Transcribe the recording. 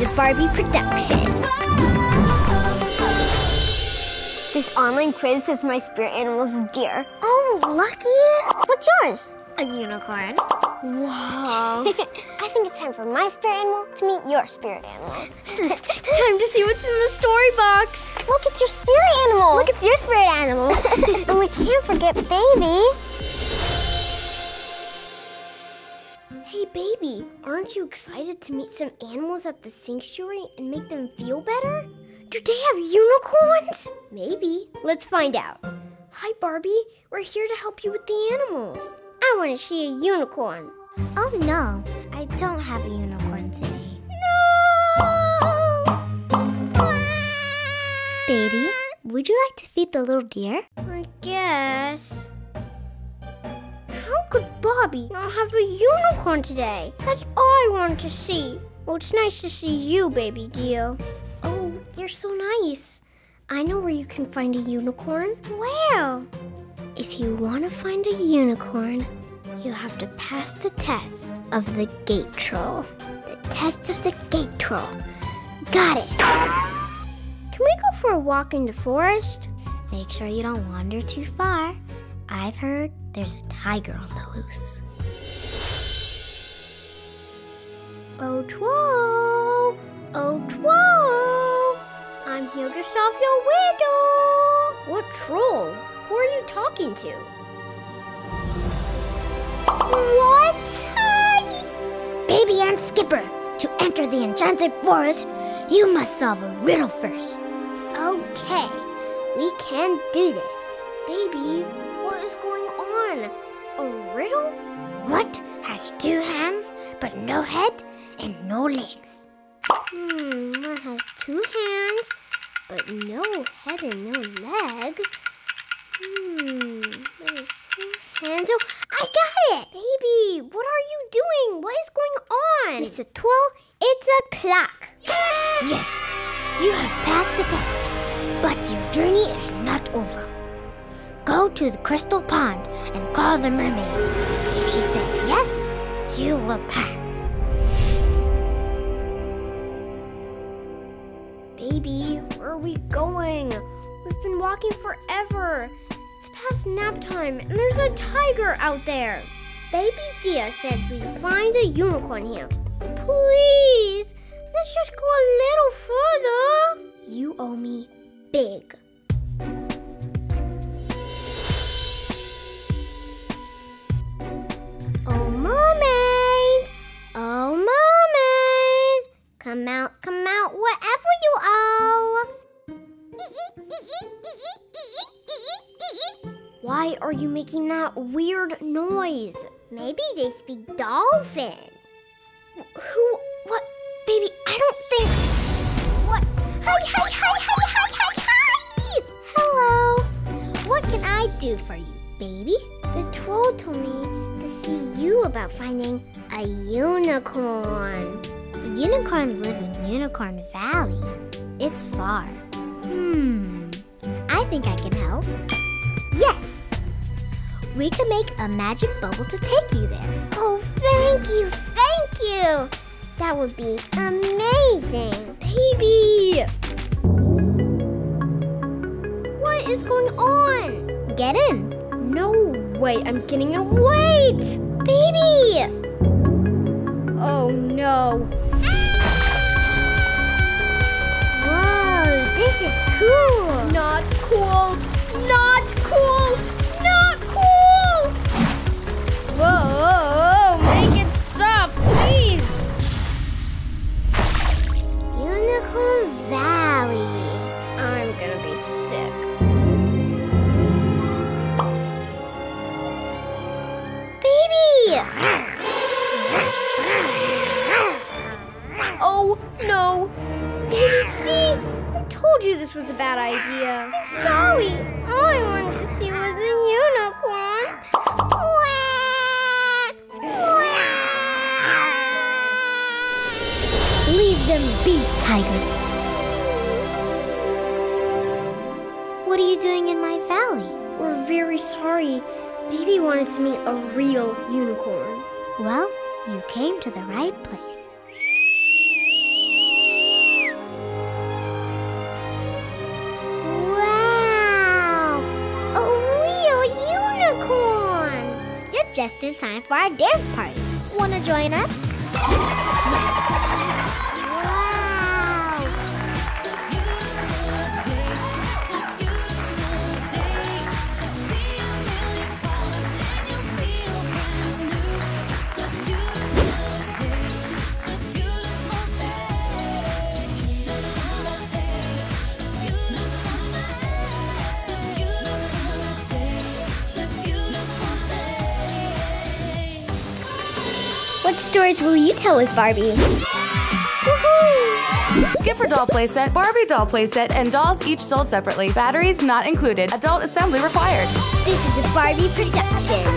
is a Barbie production. This online quiz says my spirit animal is a deer. Oh, lucky! What's yours? A unicorn. Whoa. I think it's time for my spirit animal to meet your spirit animal. Time to see what's in the story box. Look, it's your spirit animal. Look, it's your spirit animal. And we can't forget Baby. Hey, Baby, aren't you excited to meet some animals at the sanctuary and make them feel better? Do they have unicorns? Maybe. Let's find out. Hi, Barbie. We're here to help you with the animals. I want to see a unicorn. Oh, no. I don't have a unicorn today. No! Baby, would you like to feed the little deer? I guess. How could Barbie not have a unicorn today? That's all I wanted to see. Well, it's nice to see you, Baby dear. Oh, you're so nice. I know where you can find a unicorn. Where? If you want to find a unicorn, you have to pass the test of the gate troll. The test of the gate troll. Got it. Can we go for a walk in the forest? Make sure you don't wander too far. I've heard there's a tiger on the loose. Oh, Troll! Oh, Troll! I'm here to solve your riddle! What troll? Who are you talking to? What? Hi! Baby and Skipper, to enter the enchanted forest, you must solve a riddle first. Okay, we can do this. Baby, what is going on? A riddle? What has 2 hands, but no head and no legs? What has 2 hands, but no head and no leg? What is 2 hands? Oh, I got it! Baby, what are you doing? What is going on? Mr. Twirl, it's a clock. Yes. Yes, you have passed the test, but your journey is not over. Go to the crystal pond and call the mermaid. If she says yes, you will pass. Baby, where are we going? We've been walking forever. It's past nap time, and there's a tiger out there. Baby dear said we'd find a unicorn here. Please, let's just go a little further. You owe me big. Oh, mermaid. Oh, mermaid. Come out, wherever you are. Why are you making that weird noise? Maybe they speak dolphin. Who? What? Baby, I don't think... What? Hi, hi, hi, hi, hi, hi, hi! Hello. What can I do for you, Baby? The troll told me to see you about finding a unicorn. Unicorns live in Unicorn Valley. It's far. I think I can help. Yes! We can make a magic bubble to take you there. Oh, thank you, thank you! That would be amazing! Baby! What is going on? Get in. No way, I'm getting in. Wait! Baby! Oh, no. This is cool! Not cool! Not cool! Not cool! Whoa! Make it stop, please! Unicorn Valley. I'm gonna be sick. Baby! Oh, no! Baby, see? I told you this was a bad idea. I'm sorry. All I wanted to see was a unicorn. Leave them be, tiger. What are you doing in my valley? We're very sorry. Baby wanted to meet a real unicorn. Well, you came to the right place. just in time for our dance party. Wanna join us? Yes! Wow! What stories will you tell with Barbie? Woohoo! Skipper doll playset, Barbie doll playset, and dolls each sold separately. Batteries not included. Adult assembly required. This is a Barbie production.